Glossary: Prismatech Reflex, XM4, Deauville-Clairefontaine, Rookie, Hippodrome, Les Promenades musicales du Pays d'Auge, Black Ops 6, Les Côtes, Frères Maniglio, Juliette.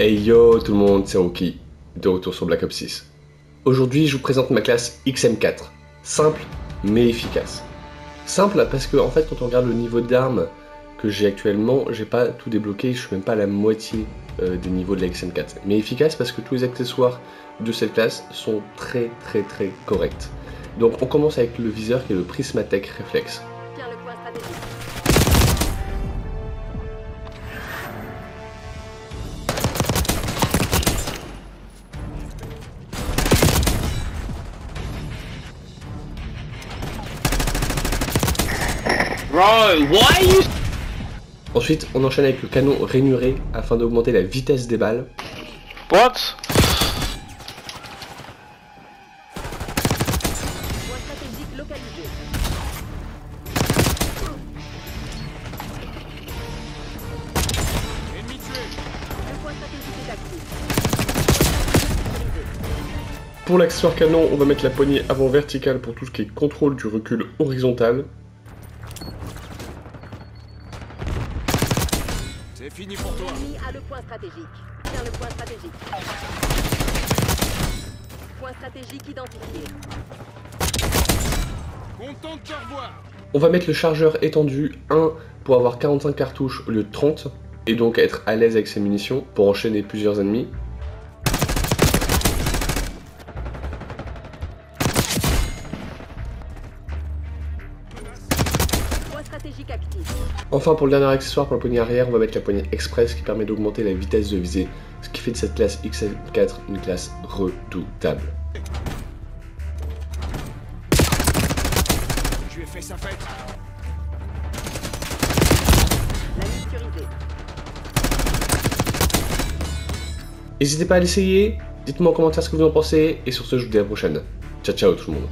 Hey yo tout le monde, c'est Rookie, de retour sur Black Ops 6. Aujourd'hui, je vous présente ma classe XM4. Simple, mais efficace. Simple parce que, en fait, quand on regarde le niveau d'armes que j'ai actuellement, j'ai pas tout débloqué, je suis même pas à la moitié des niveaux de la XM4. Mais efficace parce que tous les accessoires de cette classe sont très corrects. Donc on commence avec le viseur qui est le Prismatech Reflex. Ensuite, on enchaîne avec le canon rainuré afin d'augmenter la vitesse des balles. Pour l'accessoire canon, on va mettre la poignée avant verticale pour tout ce qui est contrôle du recul horizontal. C'est fini pour toi. Tiens le point stratégique. Point stratégique identifié. Content de te revoir. On va mettre le chargeur étendu 1 pour avoir 45 cartouches au lieu de 30 et donc être à l'aise avec ses munitions pour enchaîner plusieurs ennemis. Enfin, pour le dernier accessoire, pour la poignée arrière, on va mettre la poignée express qui permet d'augmenter la vitesse de visée, ce qui fait de cette classe XM4 une classe redoutable. Tu as fait sa fête. La maturité. N'hésitez pas à l'essayer, dites-moi en commentaire ce que vous en pensez, et sur ce, je vous dis à la prochaine. Ciao, ciao tout le monde.